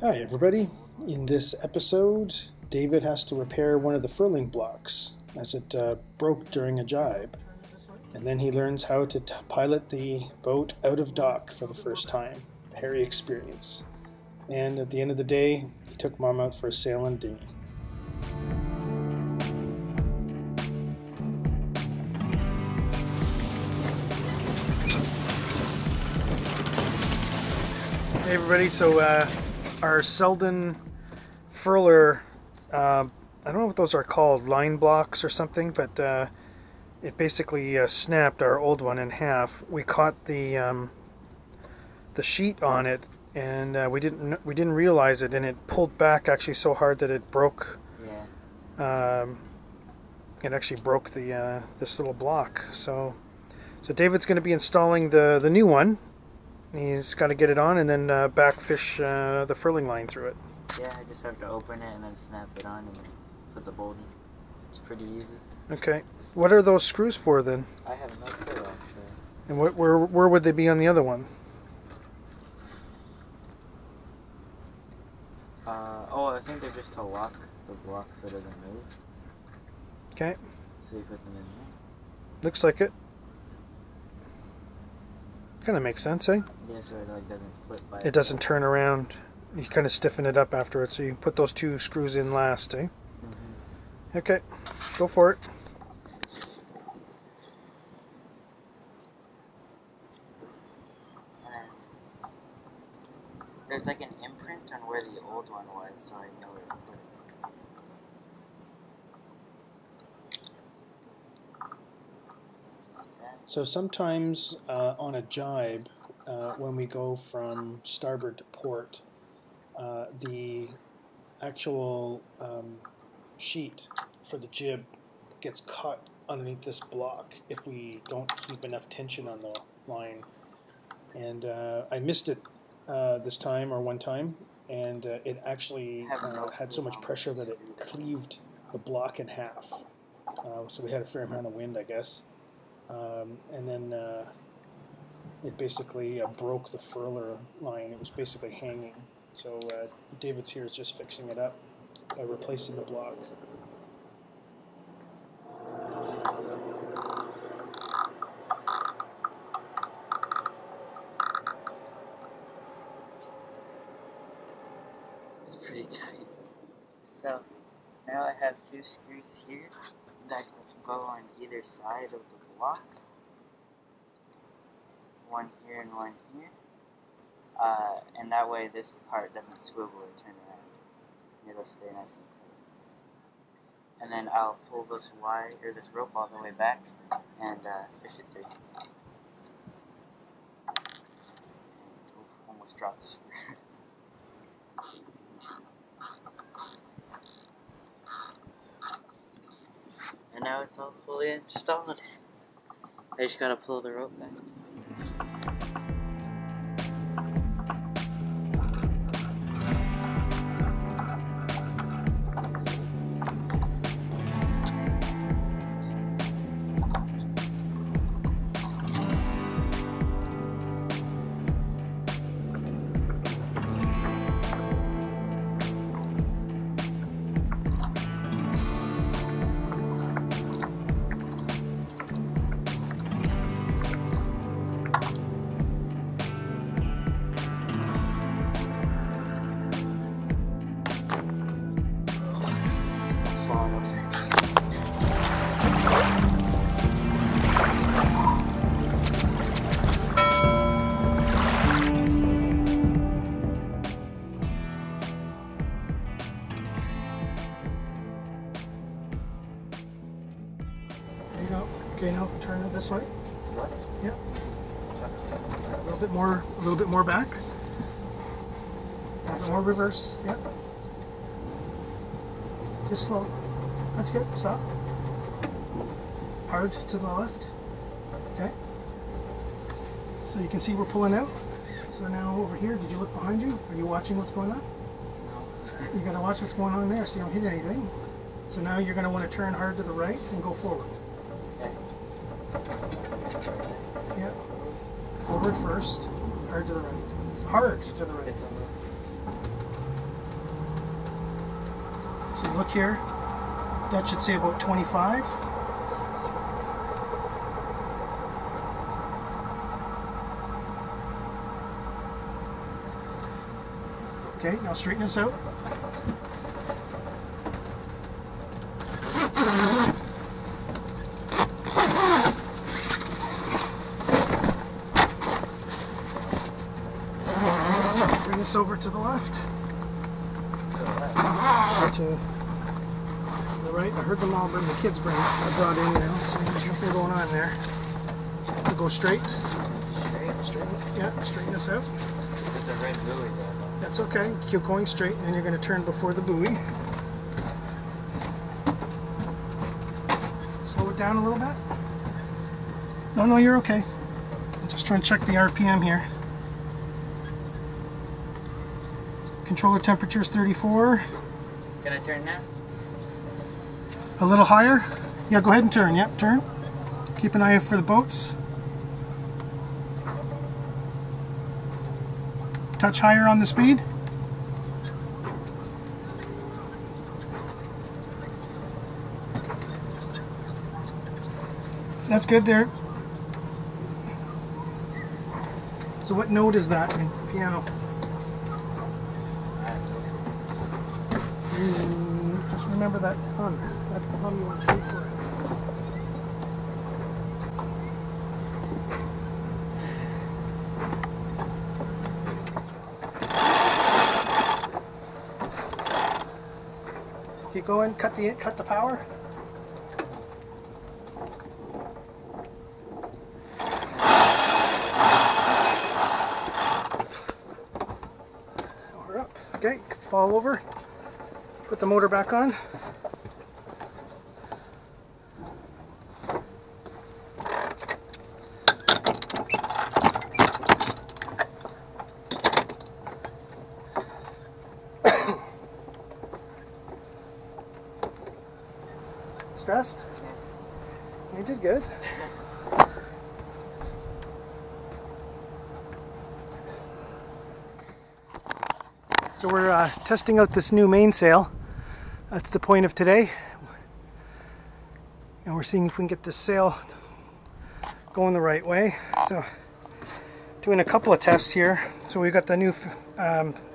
Hi everybody, in this episode David has to repair one of the furling blocks as it broke during a jibe, and then he learns how to pilot the boat out of dock for the first time. A hairy experience, and at the end of the day he took Mom out for a sail and dinghy. Hey everybody, so our Selden furler, I don't know what those are called, line blocks or something, but it basically snapped our old one in half. We caught the sheet on it, and we didn't realize it, and it pulled back actually so hard that it broke. Yeah. It actually broke the this little block. So David's going to be installing the new one. He's got to get it on and then backfish the furling line through it. Yeah, I just have to open it and then snap it on and put the bolt in. It's pretty easy. Okay. What are those screws for then? I have no clue actually. And what, where would they be on the other one? I think they're just to lock the block so it doesn't move. Okay. So you put them in there. Looks like it. Kind of makes sense, eh? Yeah, so it like, doesn't flip by it. It doesn't turn around. You kind of stiffen it up afterwards, so you put those two screws in last, eh? Mm-hmm. Okay, go for it. There's like an imprint on where the old one was, so I know it was. So sometimes on a jibe, when we go from starboard to port, the actual sheet for the jib gets caught underneath this block if we don't keep enough tension on the line. And I missed it this time, or one time, and it actually had so much pressure that it cleaved the block in half. So we had a fair amount of wind, I guess. And then it basically broke the furler line. It was basically hanging. So David's here is just fixing it up by replacing the block. It's pretty tight. So now I have two screws here that can go on either side of the block. One here and one here. And that way this part doesn't swivel or turn around. It'll stay nice and tight. And then I'll pull this wire or this rope all the way back and fish it through. Almost dropped the screw. And now it's all fully installed. I just gotta pull the rope back. Okay, now turn it this way. What? Yep. Yeah. A little bit more back. A little bit more reverse. Yep. Yeah. Just slow. That's good. Stop. Hard to the left. Okay. So you can see we're pulling out. So now over here, did you look behind you? Are you watching what's going on? No. You gotta watch what's going on there so you don't hit anything. So now you're gonna want to turn hard to the right and go forward. Yep. Forward first. Hard to the right. Hard to the right. look here, that should say about 25. Okay, now straighten this out. Bring this over to the left. To the right. I heard the mom bring the kids' brain. I brought in now, so there's nothing going on there. We'll go straight. Straight. Yeah, straighten this out. There's a red buoy there. That's okay. Keep going straight, and then you're going to turn before the buoy. Slow it down a little bit. No, no, you're okay. I'm just trying to check the RPM here. Controller temperature is 34. Can I turn now? A little higher? Yeah, go ahead and turn. Yep, turn. Keep an eye out for the boats. Touch higher on the speed. That's good there. So what note is that in piano? Just remember that hum. That's the hum you want to shoot for. Go in, cut the power. We're up. Okay, fall over. Put the motor back on. Stressed? You did good. So we're testing out this new mainsail. That's the point of today. And we're seeing if we can get this sail going the right way. So doing a couple of tests here. So we've got the new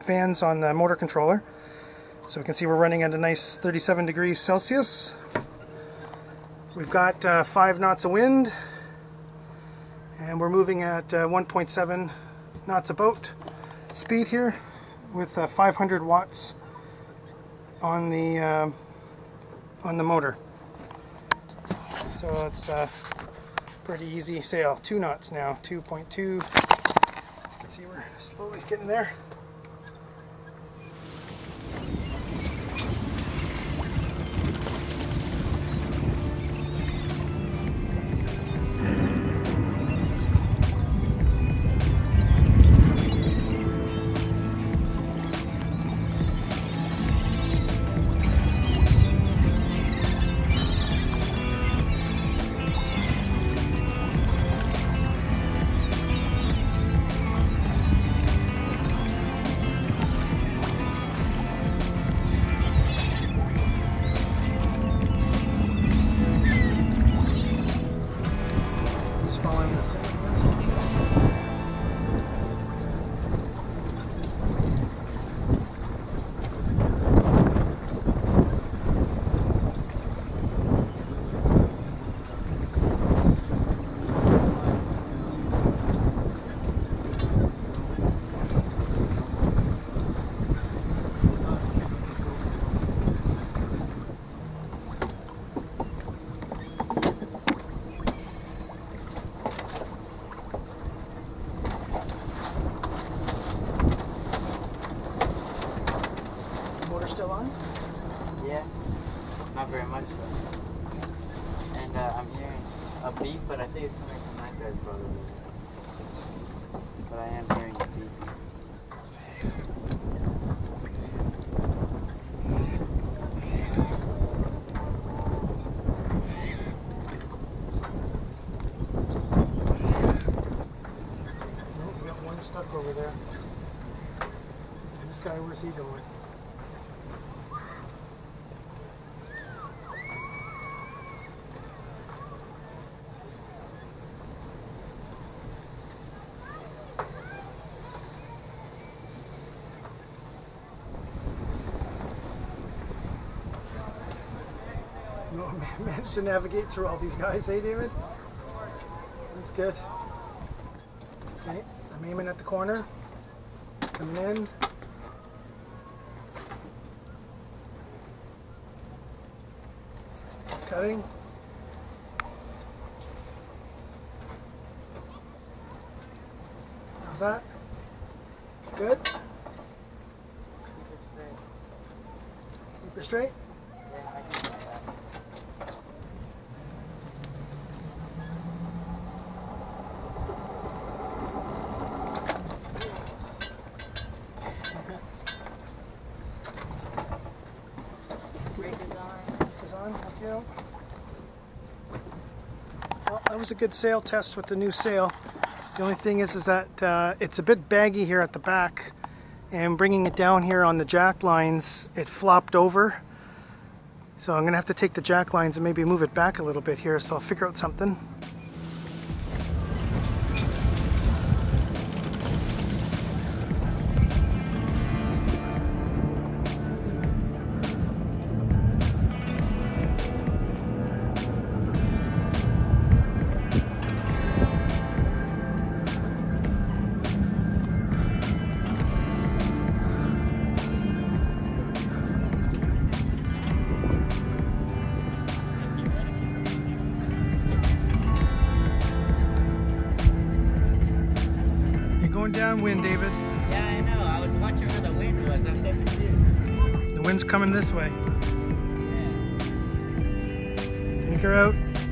fans on the motor controller. So we can see we're running at a nice 37 degrees Celsius. We've got 5 knots of wind, and we're moving at 1.7 knots a boat speed here with 500 watts on the motor. So it's a pretty easy sail. 2 knots now, 2.2. You can see we're slowly getting there. Still on? Yeah, not very much though. And I'm hearing a beep, but I think it's coming from that guy's brother. But I am hearing a beep. Oh, we got one stuck over there. And this guy, where's he going? managed to navigate through all these guys, eh, David? That's good. Okay, I'm aiming at the corner. Coming in. Cutting. How's that? Good? Keep her straight? Yeah, I can do that. A good sail test with the new sail. The only thing is that it's a bit baggy here at the back, and bringing it down here on the jack lines, it flopped over. So I'm gonna have to take the jack lines and maybe move it back a little bit here, so I'll figure out something. Downwind, David. Yeah, I know. I was watching where the wind was. I was so confused. The wind's coming this way. Yeah. Take her out.